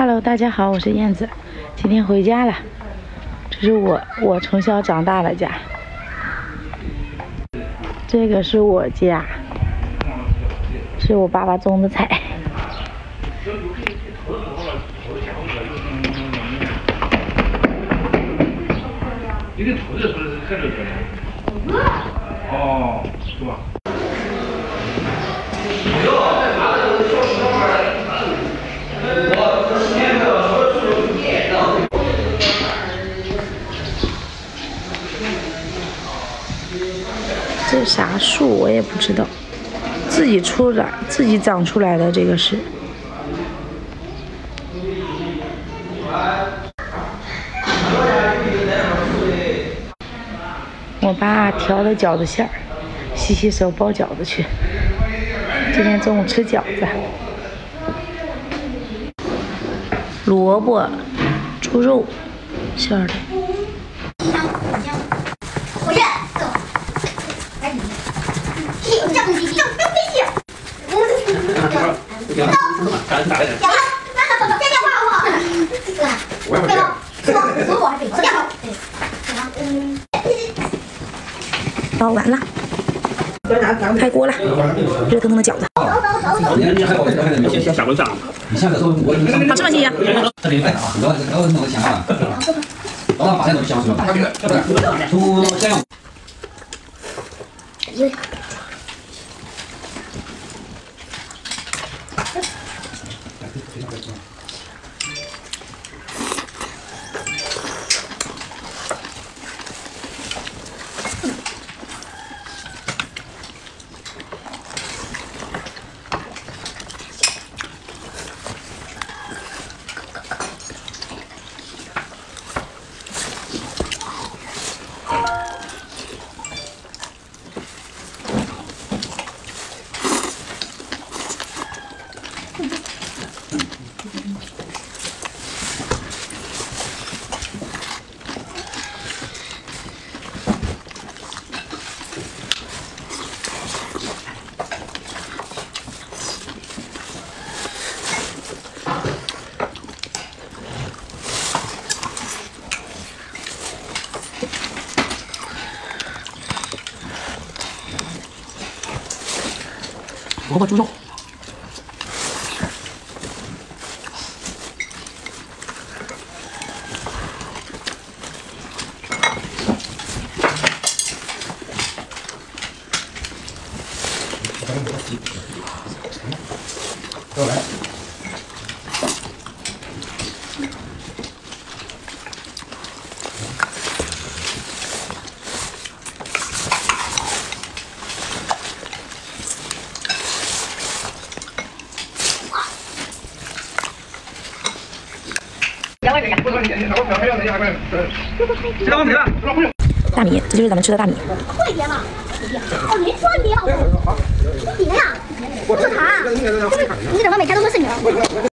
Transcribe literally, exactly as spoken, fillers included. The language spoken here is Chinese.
Hello， 大家好，我是燕子，今天回家了。这是我我从小长大的家，这个是我家，是我爸爸种的菜。一个土的时候是看着的，哦，是吧？ 这啥树我也不知道，自己出来自己长出来的这个是。我爸调的饺子馅儿，洗洗手包饺子去。今天中午吃饺子。萝卜、猪肉馅儿的。 包完了，开锅了，热腾腾的饺子。下锅上，你下次做我。好吃吗，欣怡？这里摆的啊，老老弄个香啊，老把那弄香是吧？都先用。因为。 萝卜猪肉，过来。大米，这就是咱们吃的大米。会别吗？哦，没说别好。别呀，不可糖。你怎么每天都是你？